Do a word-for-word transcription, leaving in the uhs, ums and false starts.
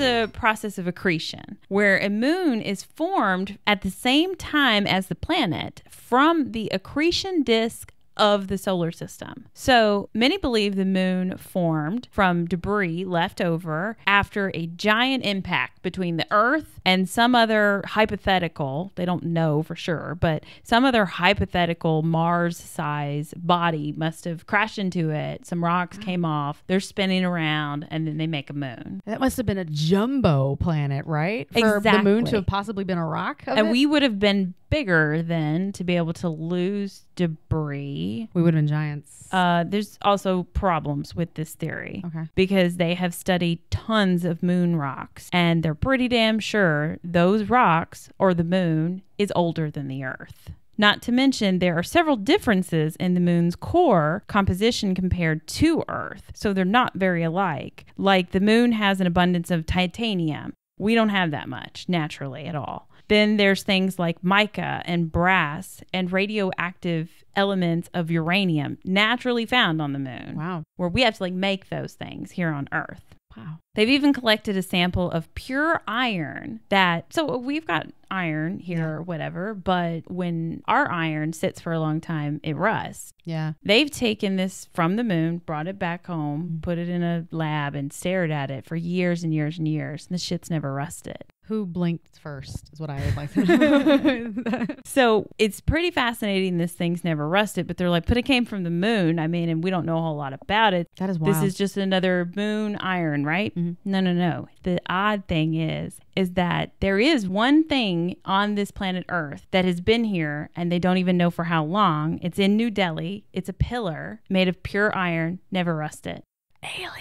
a process of accretion where a moon is formed at the same time as the planet from the accretion disk of the solar system. So many believe the moon formed from debris left over after a giant impact between the Earth and some other hypothetical, they don't know for sure, but some other hypothetical Mars-sized body must have crashed into it. Some rocks came off, they're spinning around, and then they make a moon. That must have been a jumbo planet, right? For exactly. the moon to have possibly been a rock of And it? we would have been bigger than to be able to lose debris. We would have been giants. Uh, there's also problems with this theory. Okay. Because they have studied tons of moon rocks and they're pretty damn sure those rocks or the moon is older than the Earth. Not to mention, there are several differences in the moon's core composition compared to Earth. So they're not very alike. Like the moon has an abundance of titanium. We don't have that much naturally at all. Then there's things like mica and brass and radioactive elements of uranium naturally found on the moon. Wow. Where we have to like make those things here on Earth. Wow. They've even collected a sample of pure iron that, so we've got iron here yeah. or whatever, but when our iron sits for a long time, it rusts. Yeah. They've taken this from the moon, brought it back home, mm-hmm. put it in a lab and stared at it for years and years and years. And the shit's never rusted. Who blinked first is what I would like to know. So it's pretty fascinating. This thing's never rusted, but they're like, but it came from the moon. I mean, and we don't know a whole lot about it. That is wild. This is just another moon iron, right? Mm-hmm. No, no, no. The odd thing is, is that there is one thing on this planet Earth that has been here and they don't even know for how long. It's in New Delhi. It's a pillar made of pure iron, never rusted. Alien.